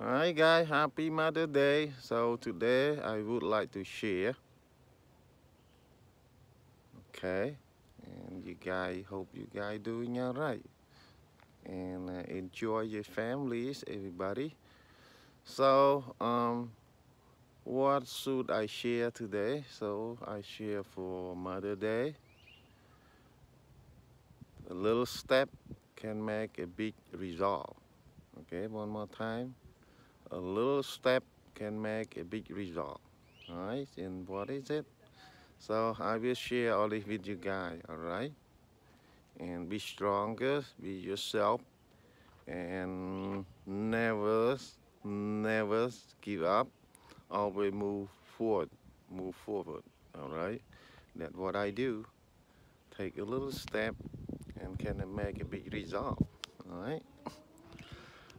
Alright guys, happy Mother's Day. So today I would like to share. Okay, and you guys, hope you guys doing alright. And enjoy your families, everybody. So, what should I share today? So I share for Mother's Day. A little step can make a big result. Okay, one more time. A little step can make a big result. Alright, and what is it? So I will share all this with you guys, alright? And be stronger, be yourself, and never give up. Always move forward, alright? That's what I do. Take a little step and can make a big result, alright?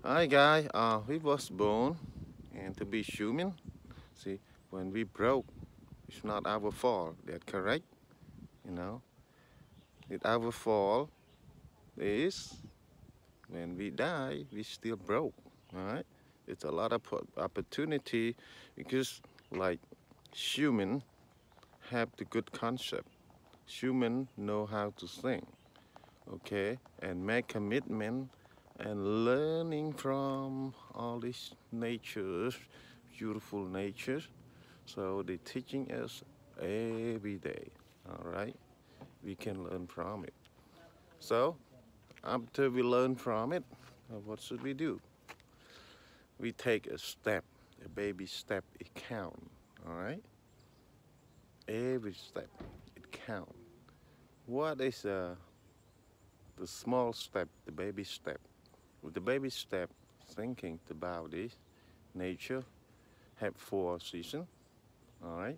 Alright guys, we was born and to be human. See, when we broke, it's not our fault, that's correct, you know. It's our fault is when we die, we still broke, alright? It's a lot of opportunity because like human have the good concept. Human know how to think, okay? And make commitment and learning from all these natures, beautiful natures. So they're teaching us every day, all right? We can learn from it. So after we learn from it, what should we do? We take a step, a baby step, it counts, all right? Every step, it counts. What is the small step, the baby step? With the baby step, thinking about this, nature have 4 seasons, all right?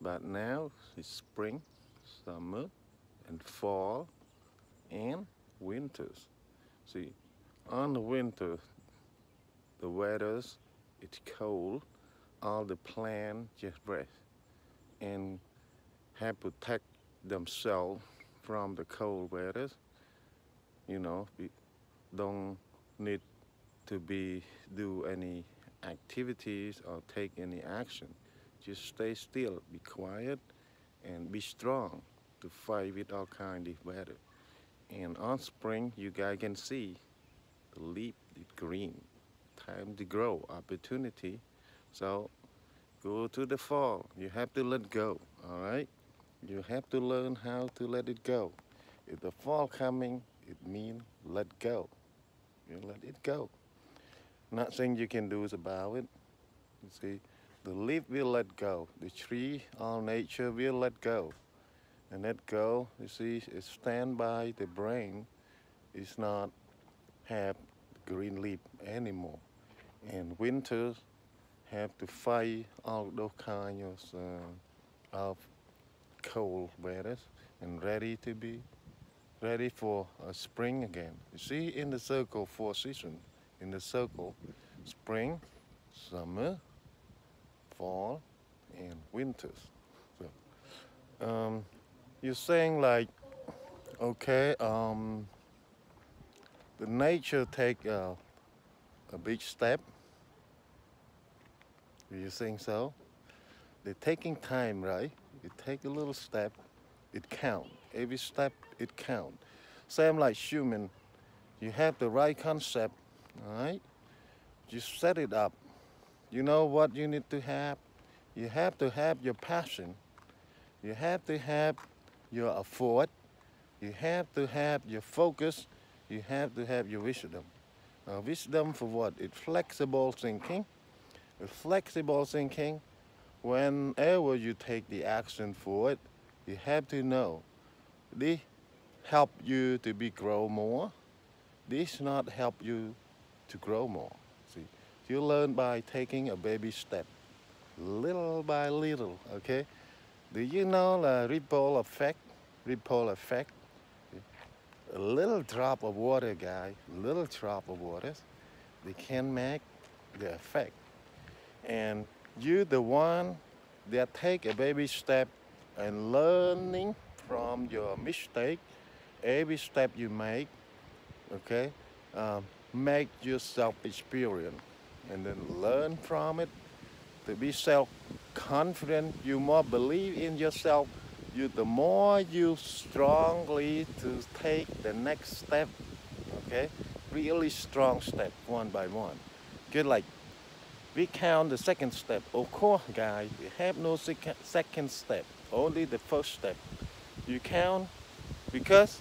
But now it's spring, summer, and fall, and winters. See, on the winter, the weather's, it's cold, all the plants just rest, and have protect themselves from the cold weather, you know, don't need to do any activities or take any action. Just stay still, be quiet, and be strong to fight with all kind of weather. And on spring, you guys can see the leaf is green. Time to grow, opportunity. So go to the fall. You have to let go, all right? You have to learn how to let it go. If the fall coming, it means let go. You let it go. Nothing you can do about it. You see, the leaf will let go. The tree, all nature will let go. And let go, you see, it stand by the brain. It's not have green leaf anymore. And winters have to fight all those kinds of cold weather and ready for spring again. You see, in the circle, 4 seasons. In the circle, spring, summer, fall, and winters. So, you're saying like, okay, the nature take a big step. Do you think so? They're taking time, right? You take a little step, it counts. Every step, it counts. Same like human, you have the right concept, all right? Just set it up. You know what you need to have? You have to have your passion. You have to have your effort. You have to have your focus. You have to have your wisdom. Wisdom for what? It's flexible thinking. It's flexible thinking, whenever you take the action for it, you have to know, this help you to grow more. This not help you to grow more. See, you learn by taking a baby step, little by little, okay? Do you know the ripple effect? Ripple effect. A little drop of water, guys, little drop of water, they can make the effect. And you the one that take a baby step and learning from your mistake, every step you make, okay, make yourself experience. and then learn from it, to be self-confident. You more believe in yourself, the more you strongly to take the next step, okay? Really strong step, one by one. Good, like, we count the second step. Of course, guys, we have no second step, only the first step. You count because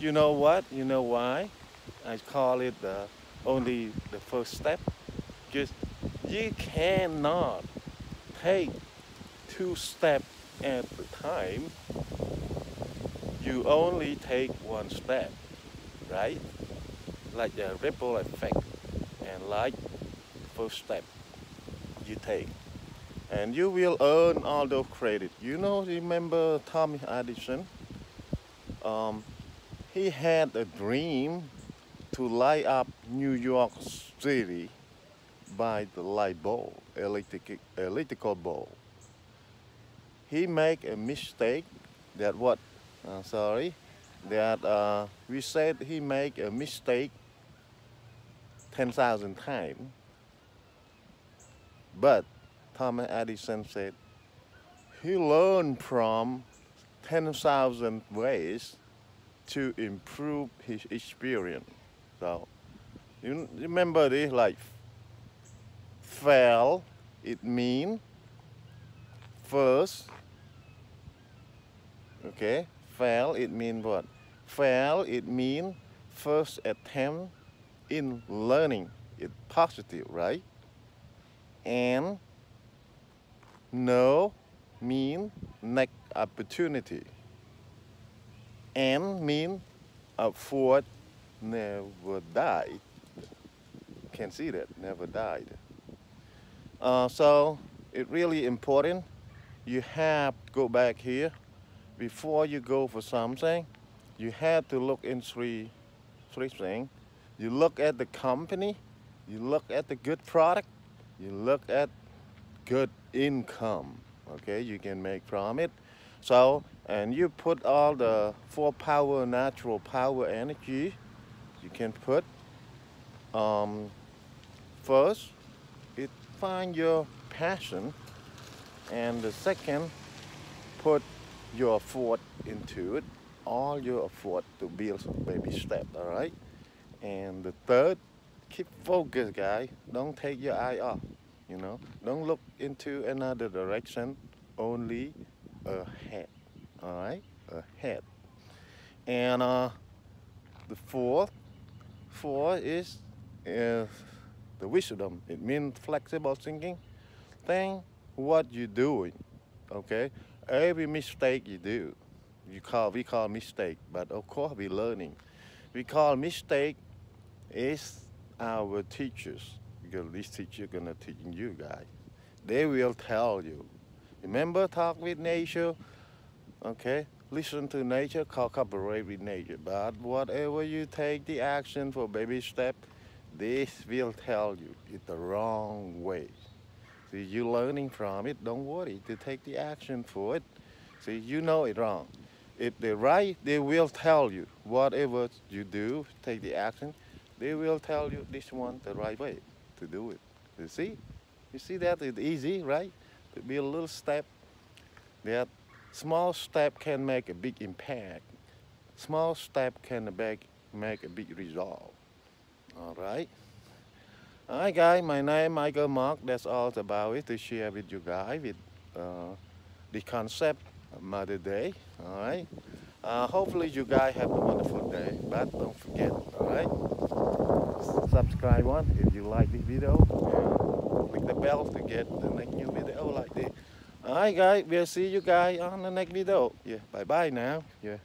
you know what, you know why I call it the only the first step. Because you cannot take two steps at the time. You only take one step, right? Like the ripple effect, and like first step you take, and you will earn all those credit. You know, remember Thomas Edison? He had a dream to light up New York City by the light bulb, electrical bulb. He made a mistake that what? We said he made a mistake 10,000 times. But Thomas Edison said he learned from 10,000 ways to improve his experience. So you remember this, like fail, it means first, okay? Fail, it means what? Fail, it means first attempt in learning. It's positive, right? And no mean next opportunity. And mean afford never died. Can see that, never died. So it's really important. You have to go back here. Before you go for something, you have to look in three things. You look at the company, you look at the good product, you look at good income, okay, you can make from it. So, and you put all the 4 power, natural power energy, you can put, first, it find your passion, and the second, put your effort into it, all your effort to build some baby step, all right? And the third, keep focused, guys. Don't take your eye off, you know? Don't look into another direction, only ahead, all right? Ahead. And the fourth is the wisdom. It means flexible thinking. Think what you're doing, okay? Every mistake you do, we call mistake, but of course we're learning. We call mistake is our teachers, because these teachers are gonna teach you guys. They will tell you. Remember, talk with nature, okay? Listen to nature, cooperate with nature. But whatever you take the action for baby step, this will tell you it's the wrong way. See, you're learning from it, don't worry to take the action for it. See, you know it wrong. If they're right, they will tell you. Whatever you do, take the action, they will tell you this one the right way to do it. You see? You see that it's easy, right? To be a little step. That small step can make a big impact. Small step can make a big result. All right? Hi guys, my name is Michael Mark. That's all about it to share with you guys with the concept of Mother Day. All right. Hopefully you guys have a wonderful day. But don't forget, all right. Subscribe one if you like this video. And click the bell to get the next new video like this. All right, guys. We'll see you guys on the next video. Yeah. Bye bye now. Yeah.